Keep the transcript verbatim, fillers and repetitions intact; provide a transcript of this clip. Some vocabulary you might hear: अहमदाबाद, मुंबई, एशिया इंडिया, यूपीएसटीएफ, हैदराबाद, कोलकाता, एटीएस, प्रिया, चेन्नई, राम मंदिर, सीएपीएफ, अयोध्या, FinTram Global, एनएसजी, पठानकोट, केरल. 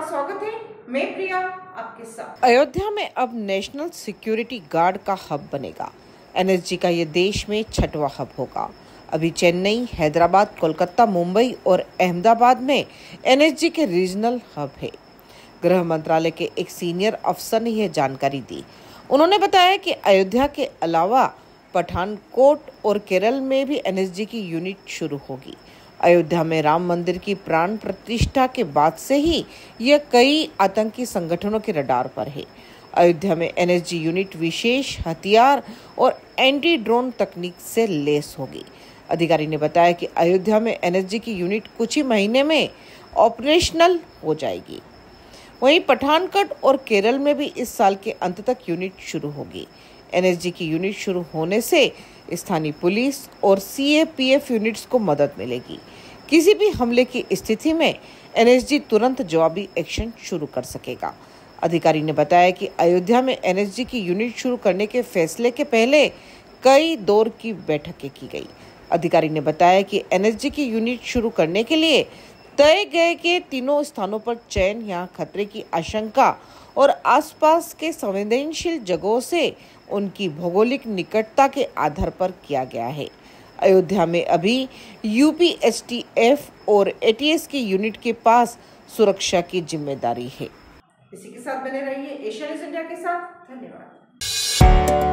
आपका स्वागत है। मैं प्रिया आपके साथ। अयोध्या में अब नेशनल सिक्योरिटी गार्ड का हब बनेगा। एनएसजी का ये देश में छठवां हब होगा। अभी चेन्नई, हैदराबाद, कोलकाता, मुंबई और अहमदाबाद में एनएसजी के रीजनल हब है। गृह मंत्रालय के एक सीनियर अफसर ने यह जानकारी दी। उन्होंने बताया कि अयोध्या के अलावा पठानकोट और केरल में भी एनएसजी की यूनिट शुरू होगी। अयोध्या में राम मंदिर की प्राण प्रतिष्ठा के बाद से ही यह कई आतंकी संगठनों के रडार पर है। अयोध्या में एनएसजी यूनिट विशेष हथियार और एंटी ड्रोन तकनीक से लैस होगी। अधिकारी ने बताया कि अयोध्या में एनएसजी की यूनिट कुछ ही महीने में ऑपरेशनल हो जाएगी। वहीं पठानकोट और केरल में भी इस साल के अंत तक यूनिट शुरू होगी। एनएसजी की यूनिट शुरू होने से स्थानीय पुलिस और सीएपीएफ यूनिट्स को मदद मिलेगी। किसी भी हमले की स्थिति में एनएसजी तुरंत जवाबी एक्शन शुरू कर सकेगा। अधिकारी ने बताया कि अयोध्या में एनएसजी की यूनिट शुरू करने के फैसले के पहले कई दौर की बैठकें की गई। अधिकारी ने बताया कि एनएसजी की यूनिट शुरू करने के लिए तय गए के तीनों स्थानों पर चयन, यहाँ खतरे की आशंका और आसपास के संवेदनशील जगहों से उनकी भौगोलिक निकटता के आधार पर किया गया है। अयोध्या में अभी यूपीएसटीएफ और एटीएस की यूनिट के पास सुरक्षा की जिम्मेदारी है। इसी के साथ बने रहिए एशिया इंडिया के साथ। धन्यवाद।